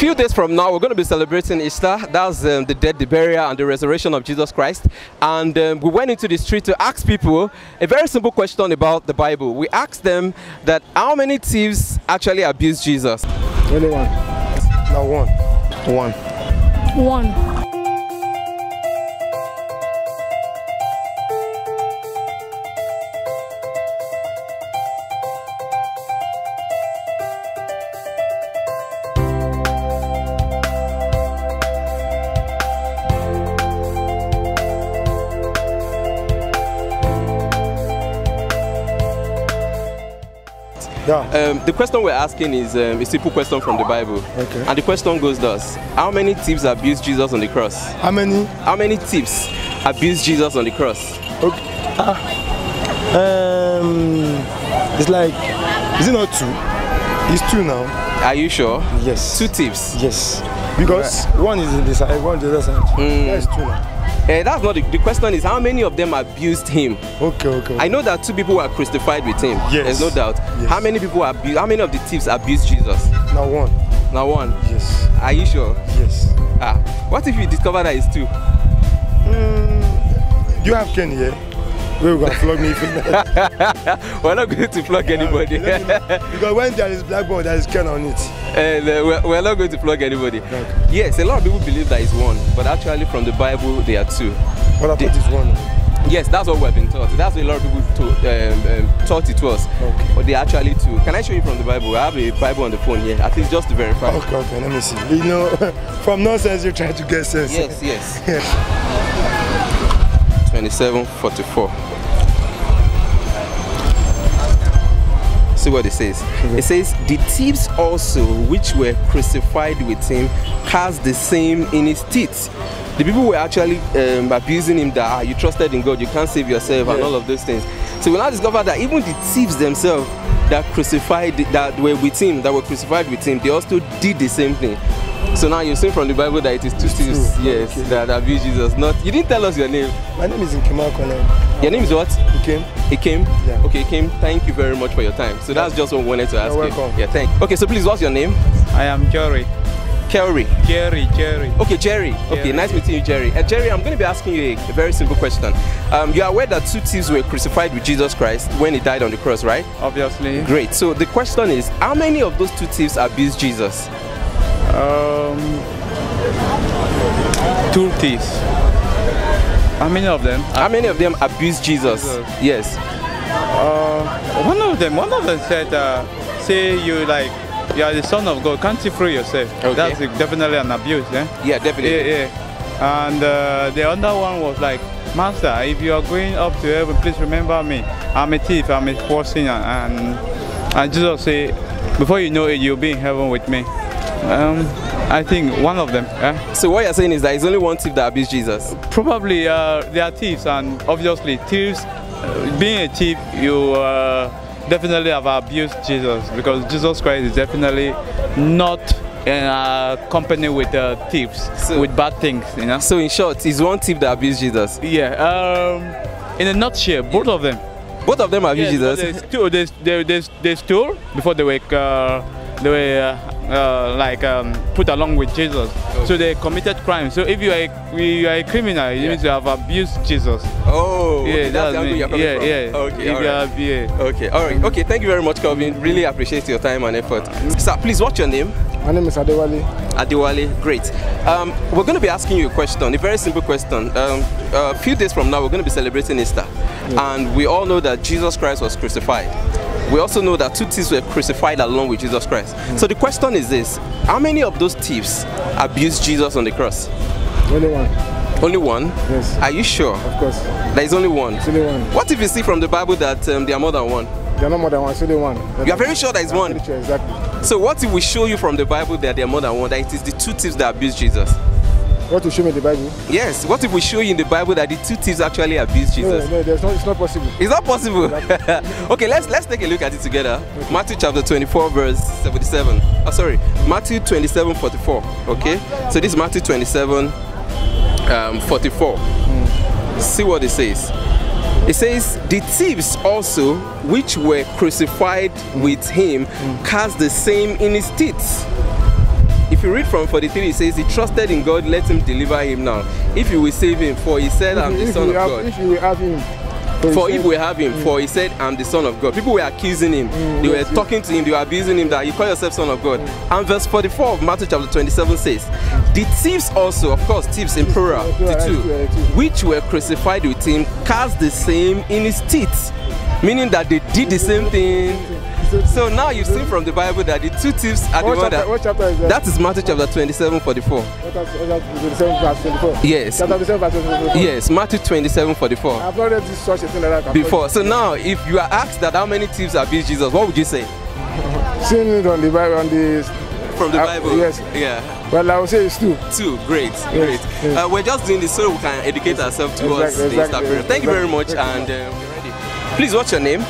few days from now, we're going to be celebrating Easter. That's the death, the burial, and the resurrection of Jesus Christ. And we went into the street to ask people a very simple question about the Bible. We asked them that how many thieves actually abused Jesus? Only one. No, one. One. One. Yeah. The question we're asking is a simple question from the Bible. Okay. And the question goes thus: how many thieves abused Jesus on the cross? How many? How many thieves abused Jesus on the cross? Okay. It's like, is it not two? It's two now. Are you sure? Yes. Two thieves? Yes. Because one is in this side, one is the other side. That's two now. That's not the question. Is how many of them abused him? Okay, okay. I know that two people were crucified with him. Yes, there's no doubt. Yes. How many people abused? How many of the thieves abused Jesus? Not one. Not one. Yes. Are you sure? Yes. Ah, what if you discover that it's two? You have Ken here. We're going to flog me. We're not going to flog anybody. Because when there is blackboard, there is Ken on it. And we're not going to flog anybody. Okay. Yes, a lot of people believe that it's one, but actually from the Bible, they are two. Well, I thought it's one. Yes, that's what we've been taught. That's what a lot of people taught it to us. Okay. But they're actually two. Can I show you from the Bible? I have a Bible on the phone here, at least just to verify. Okay, okay, let me see. You know, from nonsense, you try to get sense. Yes, yes. Yes. 27:44. See what it says. Mm-hmm. It says, the thieves also which were crucified with him cast the same in his teeth. The people were actually abusing him that you trusted in God, you can't save yourself, and all of those things. So we now discover that even the thieves themselves that crucified, that were with him, that were crucified with him, they also did the same thing. So now you're saying from the Bible that it is two thieves, yes, okay, that abused Jesus. Not, you didn't tell us your name. My name is Inkimakonem. Your name is what? Ikem. Ikem? Yeah. Okay, Ikem, thank you very much for your time. So that's just what we wanted to ask you. You're welcome. Yeah, thank you. Okay, so please, what's your name? I am Jerry. Kerry? Jerry. Okay, Jerry. Okay, Jerry. Nice meeting you, Jerry. Jerry, I'm going to be asking you a very simple question. You are aware that two thieves were crucified with Jesus Christ when he died on the cross, right? Obviously. Great. So the question is, how many of those two thieves abused Jesus? Two thieves. How many of them? How many of them abused Jesus? Yes. One of them said, say you like, you are the son of God, can't you free yourself? Okay. That's definitely an abuse, eh? Yeah, definitely. Yeah. And the other one was like, Master, if you are going up to heaven, please remember me. I'm a thief, I'm a poor sinner. And Jesus said, before you know it, you'll be in heaven with me. I think one of them. So what you're saying is that it's only one thief that abused Jesus? Probably they are thieves, and obviously thieves, being a thief, you definitely have abused Jesus, because Jesus Christ is definitely not in a company with thieves, so, with bad things, you know. So in short, it's one thief that abused Jesus? Yeah, in a nutshell, both of them. Both of them abused Jesus? So they stole before they were put along with Jesus. Okay. So they committed crime. So if you are a criminal, it means you have abused Jesus. Oh, okay, that's the angle you're coming from. Okay, all right. Okay, thank you very much, Calvin. Really appreciate your time and effort. Sir, please, what's your name? My name is Adewale. Adewale, great. We're going to be asking you a question, a very simple question. A few days from now, we're going to be celebrating Easter. Yeah. And we all know that Jesus Christ was crucified. We also know that two thieves were crucified along with Jesus Christ. So the question is this: how many of those thieves abused Jesus on the cross? Only one. Only one? Yes. Are you sure? Of course. There is only one? It's only one. What if you see from the Bible that there are more than one? There are not more than one, it's only one. You are very sure there is one? Very sure, exactly. So what if we show you from the Bible that there are more than one, that it is the two thieves that abused Jesus? What to show me the Bible? Yes. What if we show you in the Bible that the two thieves actually abused Jesus? No, it's not possible. It's not possible. Okay, let's take a look at it together. Okay. Matthew chapter 24, verse 77. Oh, sorry, Matthew 27:44. Okay, so this is Matthew 27:44. See what it says. It says, the thieves also, which were crucified with him, cast the same in his teeth. If you read from 43, it says, he trusted in God, let him deliver him now. If you will save him, for he said, I'm the Son of God. If you will have him. For if we have him, for he said, I'm the Son of God. People were accusing him. They were talking to him. They were abusing him that you call yourself Son of God. And verse 44 of Matthew chapter 27 says, the thieves also, of course, thieves in plural, which were crucified with him, cast the same in his teeth. Meaning that they did the same thing. So now you've seen from the Bible that the two thieves are the one that... What chapter is that? That is Matthew chapter 27:44. Yes. Chapter 27:44. Yes, Matthew 27:44. I've not read such a thing like that before. So now, if you are asked that how many thieves abused Jesus, what would you say? Seeing it on the Bible, on the... From the Bible? Yes. Yeah. Well, I would say it's two. Two, great, yes, great. Yes. We're just doing this so we can educate ourselves towards the Instagram. Thank you very much, and we're ready. Please, what's your name?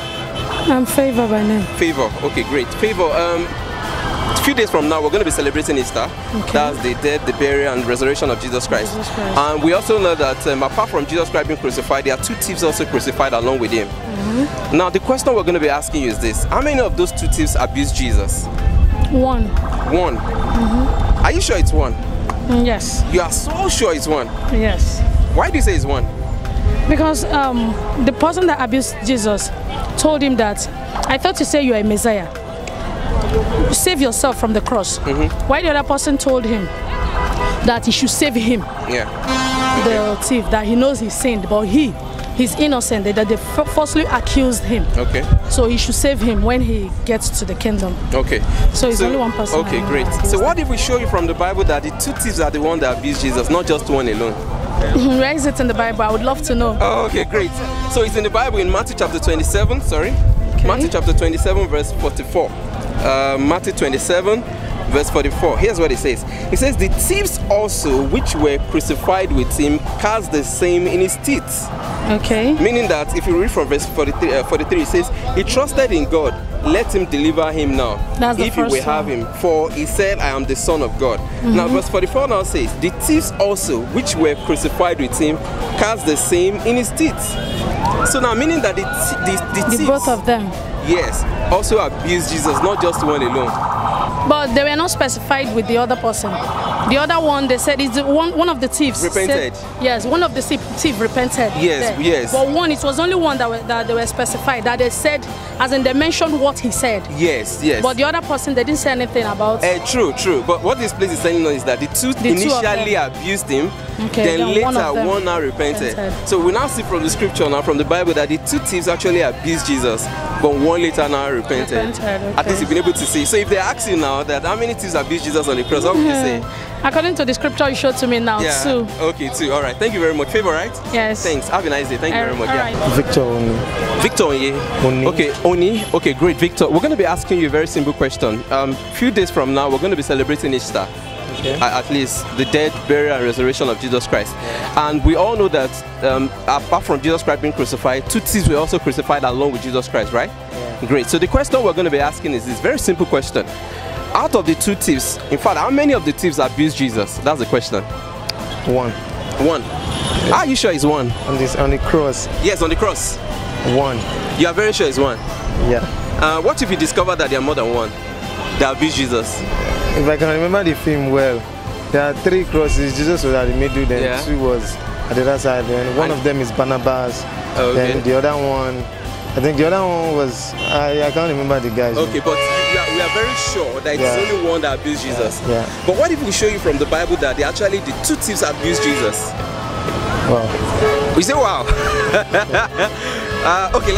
I'm Favor by name. Favor, okay, great. Favor, a few days from now, we're going to be celebrating Easter. Okay. That's the death, the burial, and resurrection of Jesus Christ. Jesus Christ. And we also know that apart from Jesus Christ being crucified, there are two thieves also crucified along with him. Mm-hmm. Now, the question we're going to be asking you is this. How many of those two thieves abused Jesus? One. One? Mm-hmm. Are you sure it's one? Yes. You are so sure it's one? Yes. Why do you say it's one? Because the person that abused Jesus told him that, I thought you say you are a Messiah. Save yourself from the cross. Mm-hmm. Why the other person told him that he should save him? Yeah. The thief, that he knows he sinned, but he's innocent, that they falsely accused him. Okay. So he should save him when he gets to the kingdom. Okay. So it's only one person. Okay, great. So what if we show you from the Bible that the two thieves are the one that abused Jesus, not just one alone? Where is it in the Bible? I would love to know. Oh, okay, great. So it's in the Bible in Matthew chapter 27, sorry. Okay. Matthew chapter 27 verse 44. Matthew 27 verse 44. Here's what it says. It says, the thieves also which were crucified with him cast the same in his teeth. Okay. Meaning that if you read from verse 43, it says, he trusted in God, let him deliver him now. That's the first one. If you will have him, for he said, I am the Son of God. Mm-hmm. Now verse 44 now says, the thieves also which were crucified with him cast the same in his teeth. So now meaning that the thieves, both of them, yes, also abused Jesus, not just one alone. But they were not specified with the other person. The other one, they said, is one of the thieves repented. Said, yes, one of the thieves repented. Yes, there. Yes. But one, it was only one that they were specified, that they said, as in they mentioned what he said. Yes, yes. But the other person, they didn't say anything about. True, true. But what this place is telling us is that the two initially abused him, okay, then later one now repented. So we now see from the scripture now, from the Bible, that the two thieves actually abused Jesus, but one later now repented. Okay. At least you've been able to see. So if they ask you now that how many thieves abused Jesus on the cross, what would you say? According to the scripture you showed to me now, yeah, too. Okay, too. All right. Thank you very much. Favor, right? Yes. Thanks. Have a nice day. Thank you very much. Yeah. Right. Victor Oni. Victor Oni. Okay, Oni. Okay, great, Victor. We're going to be asking you a very simple question. A few days from now, we're going to be celebrating Easter. Okay. At least the death, burial, and resurrection of Jesus Christ. Yeah. And we all know that apart from Jesus Christ being crucified, two thieves were also crucified along with Jesus Christ, right? Yeah. Great. So the question we're going to be asking is this very simple question. Out of the two thieves, in fact, how many of the thieves abused Jesus? That's the question. One. One. Yes. Are you sure it's one? On the cross. Yes, on the cross. One. You are very sure it's one? Yeah. What if you discover that there are more than one that abused Jesus? If I can remember the film well, there are three crosses. Jesus was at the middle, then two was at the other side, and one of them is Barnabas, then the other one, I think the other one was, I can't remember the guy's name. But we are very sure that it's only one that abused Jesus. Yeah. Yeah. But what if we show you from the Bible that they actually, the two thieves abused Jesus? Wow. We say wow. Okay,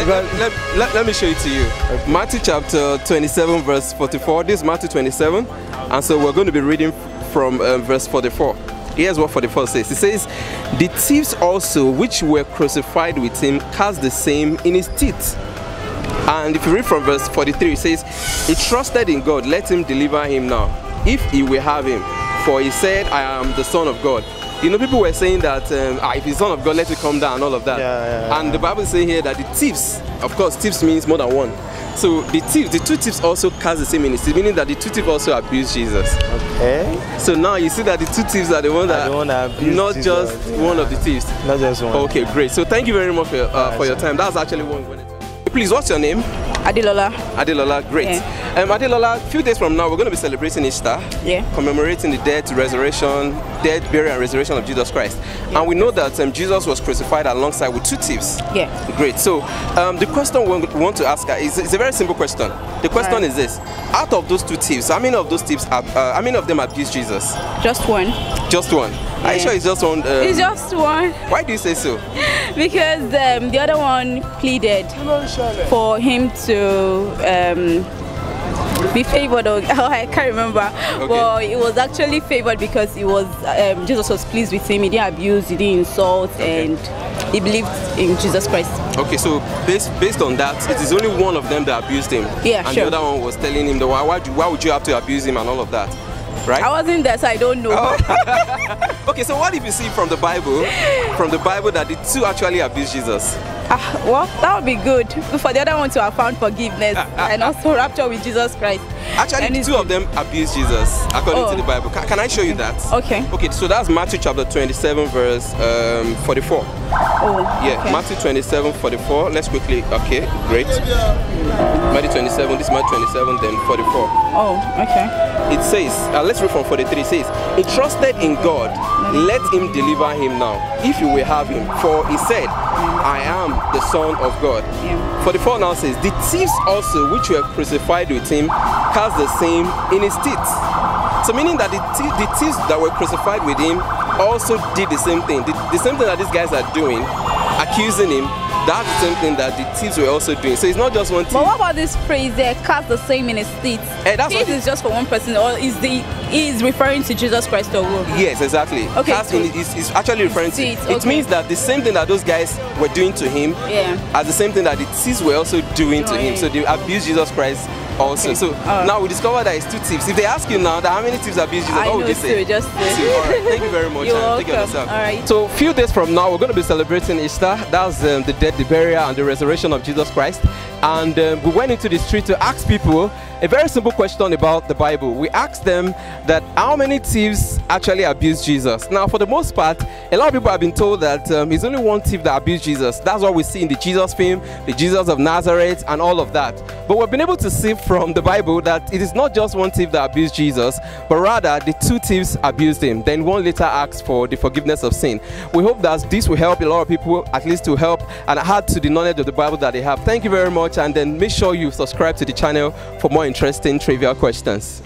let me show it to you. Okay. Matthew chapter 27 verse 44. This is Matthew 27. And so we're going to be reading from verse 44. Here's what 44 says. It says, the thieves also which were crucified with him cast the same in his teeth. And if you read from verse 43, it says, he trusted in God, let him deliver him now, if he will have him. For he said, I am the Son of God. You know, people were saying that, if he's Son of God, let him come down and all of that. The Bible is saying here that the thieves, of course, thieves means more than one. So the two thieves also cast the same in his teeth, meaning that the two thieves also abused Jesus. Okay. So now you see that the two thieves are the one that, abused not Jesus, just one of the thieves. Not just one. Okay, great. So thank you very much for your time. That's actually one. Please, what's your name? Adelola. Adelola, great. Yeah. Adelola, a few days from now, we're going to be celebrating Easter, commemorating the death, burial, and resurrection of Jesus Christ. Yeah. And we know that Jesus was crucified alongside with two thieves. Yeah. Great. So the question we want to ask her is a very simple question. The question is this: out of those two thieves, how many of those thieves, how many of them abused Jesus? Just one. Just one. Yeah. Are you sure it's just one? It's just one. Why do you say so? Because the other one pleaded for him to. Be favored, or I can't remember. Okay. Well, it was actually favored because it was Jesus was pleased with him. He didn't abuse, he didn't insult, and he believed in Jesus Christ. Okay, so based on that, it is only one of them that abused him. Yeah, and the other one was telling him, why would you have to abuse him and all of that, right? I wasn't there, so I don't know. Oh. Okay, so what if you see from the Bible that the two actually abused Jesus? Well, that would be good for the other one to have found forgiveness and also rapture with Jesus Christ. Actually, two of them abused Jesus according to the Bible. Can I show you that? Okay. Okay, so that's Matthew chapter 27 verse 44. Oh, yeah, okay. Matthew 27, 44. Let's quickly, okay, great. Matthew 27, this is Matthew 27, then 44. Oh, okay. It says, let's read from 43. It says, he trusted in God, let him deliver him now, if you will have him. For he said, I am the Son of God. Yeah. 44 now says, the thieves also which were crucified with him cast the same in his teeth. So meaning that the thieves that were crucified with him also did the same thing. The same thing that these guys are doing, accusing him, that's the same thing that the thieves were also doing. So it's not just one thief. But what about this phrase there, cast the same in his teeth? This is just for one person, or is referring to Jesus Christ or who? Yes, exactly. Okay. Cast is actually referring to it. Okay. It means that the same thing that those guys were doing to him as the same thing that the thieves were also doing to him. So they abused Jesus Christ also. Okay. So now we discover that it's two thieves. If they ask you now that how many thieves abused Jesus, what would you say? Just two. All right. Thank you very much. Take care of yourself. All right. So a few days from now, we're going to be celebrating Easter. That's the death, the burial, and the resurrection of Jesus Christ. And we went into the street to ask people a very simple question about the Bible. We asked them that how many thieves actually abused Jesus. Now, for the most part, a lot of people have been told that it's only one thief that abused Jesus. That's what we see in the Jesus film, the Jesus of Nazareth, and all of that. But we've been able to see from the Bible that it is not just one thief that abused Jesus, but rather the two thieves abused him. Then one later asked for the forgiveness of sin. We hope that this will help a lot of people, at least to help and add to the knowledge of the Bible that they have. Thank you very much, and then make sure you subscribe to the channel for more interesting trivia questions.